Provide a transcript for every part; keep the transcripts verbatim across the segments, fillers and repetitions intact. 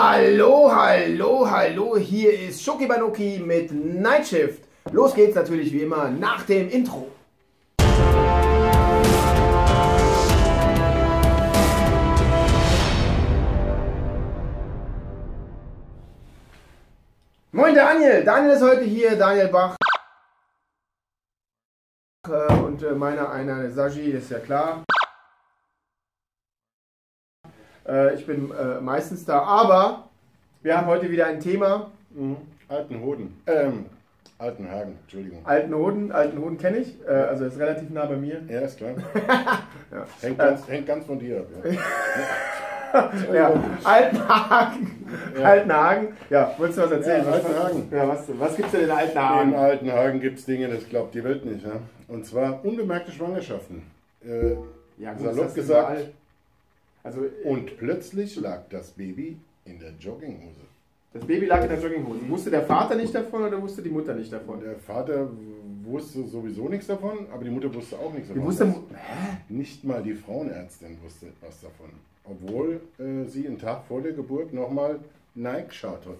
Hallo, hallo, hallo, hier ist Schoki-Banoki mit Nightshift. Los geht's natürlich wie immer nach dem Intro. Moin Daniel, Daniel ist heute hier, Daniel Bach. Und meiner einer, Saji, ist ja klar. Ich bin äh, meistens da, aber wir haben heute wieder ein Thema. Mhm. Altenhoden. Ähm, Altenhagen, Entschuldigung. Altenhoden, Altenhoden kenne ich, äh, also ist relativ nah bei mir. Ja, ist klar. Ja. Hängt, ganz, äh, hängt ganz von dir ab. Ja. Ja. Altenhagen. Ja. Altenhagen. Ja, wolltest du was erzählen? Ja, Altenhagen. Ja, was was gibt es denn in Altenhagen? In Altenhagen gibt es Dinge, das glaubt die Welt nicht. Ne? Und zwar unbemerkte Schwangerschaften. Äh, ja, gut, salopp gesagt. Überall? Also, und plötzlich lag das Baby in der Jogginghose. Das Baby lag in der Jogginghose. Wusste der Vater nicht davon oder wusste die Mutter nicht davon? Der Vater wusste sowieso nichts davon, aber die Mutter wusste auch nichts davon. Die wusste, hä? Nicht mal die Frauenärztin wusste was davon. Obwohl äh, sie einen Tag vor der Geburt nochmal Nike geschaut hat.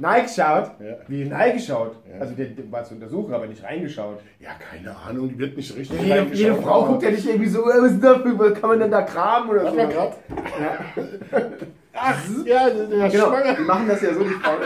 Nike geschaut? Ja. Wie Nike geschaut? Ja. Also der, der war zu untersuchen, aber nicht reingeschaut. Ja, keine Ahnung, die wird nicht richtig ja, reingeschaut. Jede Frau guckt ja nicht irgendwie so, was ist das, kann man denn da kramen oder so? Mal grad. Ja. Ach, ja, das ist ja genau. Schwanger. Die machen das ja so, die Frauen.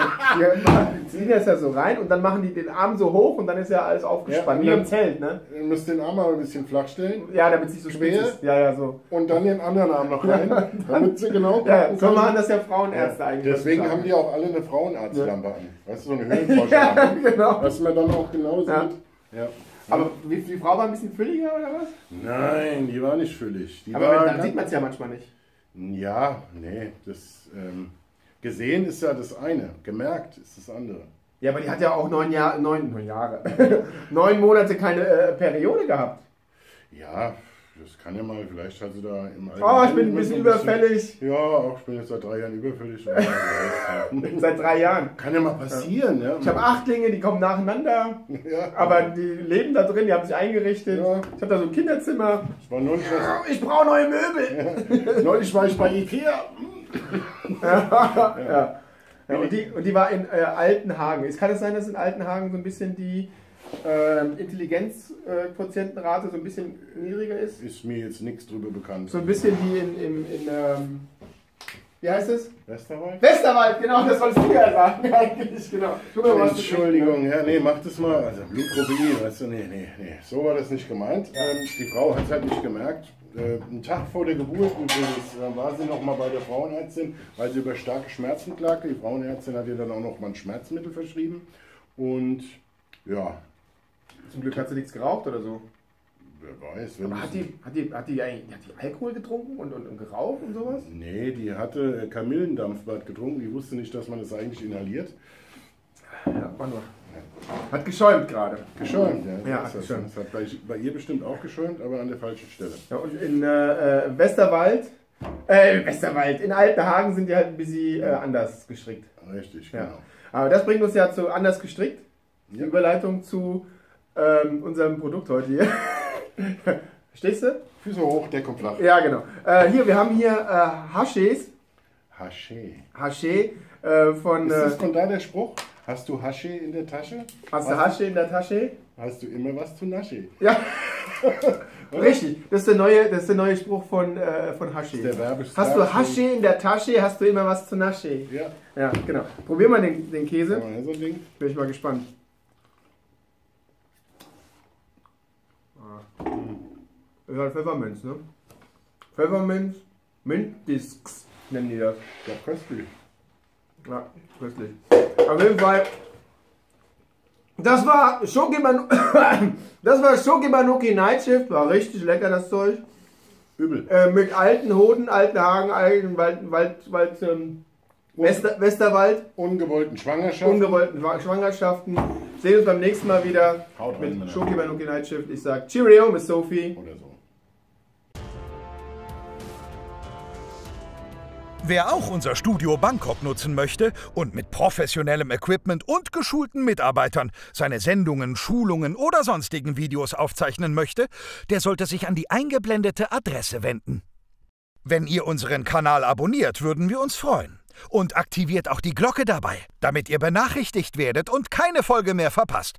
Die ziehen das ja so rein und dann machen die den Arm so hoch und dann ist ja alles aufgespannt. Ja, wie im Zelt, ne? Du musst den Arm mal ein bisschen flach stellen. Ja, damit es nicht so spät ist. Ja, ja, so. Und dann den anderen Arm noch rein. Damit sie genau. Ja, so machen das ja Frauenärzte ja. eigentlich. Deswegen haben die auch alle eine Frauenarztlampe ja. an. Weißt du, so eine Höhenvorstellung. Ja, genau. Was man dann auch genau sieht. Ja. Ja. Aber die Frau war ein bisschen fülliger oder was? Nein, die war nicht füllig. Die aber dann sieht man es ja manchmal nicht. Ja, nee, das ähm, gesehen ist ja das eine, gemerkt ist das andere. Ja, aber die hat ja auch neun, Jahr, neun, neun Jahre, neun Monate keine äh, Periode gehabt. Ja, das kann ja mal, vielleicht hat sie da im Alter... Oh, ich bin ein bisschen überfällig. Bisschen, ja, auch ich bin jetzt seit drei Jahren überfällig. Seit drei Jahren. Kann ja mal passieren, ja. ja ich habe Achtlinge, die kommen nacheinander, ja. aber die leben da drin, die haben sich eingerichtet. Ja. Ich habe da so ein Kinderzimmer. Ich, ja, ich brauche neue Möbel. Ja. Neulich war ich bei Ikea. Ja. Ja. Ja, und, die, und die war in äh, Altenhagen. Kann es sein, dass in Altenhagen so ein bisschen die... Ähm, Intelligenzquotientenrate äh, so ein bisschen niedriger ist? Ist mir jetzt nichts drüber bekannt. So ein bisschen wie in, in, in ähm, wie heißt es? Westerwald? Westerwald, genau, das sollst du ja sagen. Eigentlich, genau. Entschuldigung, ja, nee, mach das mal. Also Blutprobe, weißt du, nee, nee, nee. So war das nicht gemeint. Ähm, die Frau hat es halt nicht gemerkt. Äh, einen Tag vor der Geburt übrigens äh, war sie noch mal bei der Frauenärztin, weil sie über starke Schmerzen klagte. Die Frauenärztin hat ihr dann auch noch mal ein Schmerzmittel verschrieben. Und ja. Zum Glück hat sie nichts geraucht oder so. Wer weiß. Wenn aber hat, die, hat, die, hat, die, hat die hat die Alkohol getrunken und, und, und geraucht und sowas? Nee, die hatte Kamillendampfbad getrunken. Die wusste nicht, dass man das eigentlich inhaliert. Ja, war nur. Hat geschäumt gerade. Geschäumt, ja. ja das, hat geschäumt. Das hat bei, bei ihr bestimmt auch geschäumt, aber an der falschen Stelle. Ja, und in äh, Westerwald, äh, Westerwald, in Altenhagen sind die halt ein bisschen äh, anders gestrickt. Richtig, genau. Ja. Aber das bringt uns ja zu anders gestrickt. Die Überleitung zu ähm, unserem Produkt heute hier. Verstehst du? Füße hoch, Deckung flach. Ja, genau. Äh, hier, wir haben hier äh, Haschés. Haché. Haché äh, von... Ist das von da der Spruch? Hast du Haché in der Tasche? Hast, hast du Haché in der Tasche? Hast du immer was zu Nasche? Ja. Richtig. Das ist der neue, das ist der neue Spruch von, äh, von Haché. Der hast du Haché in der Tasche, hast du immer was zu Nasche? Ja. Ja, genau. Probier mal den, den Käse. Ja, so ein Ding. Bin ich mal gespannt. Ist halt Pfefferminz, ne? Pfefferminz, Minzdisks nennen die das. Ja, köstlich. Ja, köstlich. Auf jeden Fall, das war Schoki-Banoki Nightshift, war richtig lecker das Zeug. Übel. Äh, mit alten Hoden, alten Hagen, alten Wald, Wald, Wald ähm, Wester, Westerwald. Ungewollten Schwangerschaften. Ungewollten Schwangerschaften. Sehen uns beim nächsten Mal wieder. Haut rein, mit Schoki-Banoki Nightshift. Ich sag Cheerio, Miss Sophie. Oder so. Wer auch unser Studio Bangkok nutzen möchte und mit professionellem Equipment und geschulten Mitarbeitern seine Sendungen, Schulungen oder sonstigen Videos aufzeichnen möchte, der sollte sich an die eingeblendete Adresse wenden. Wenn ihr unseren Kanal abonniert, würden wir uns freuen. Und aktiviert auch die Glocke dabei, damit ihr benachrichtigt werdet und keine Folge mehr verpasst.